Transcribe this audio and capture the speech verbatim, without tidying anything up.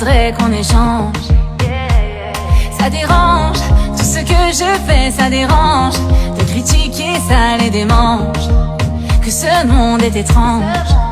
faudrait qu'on échange. Ça dérange, tout ce que je fais, ça dérange. De critiquer, ça les démange. Que ce monde est étrange.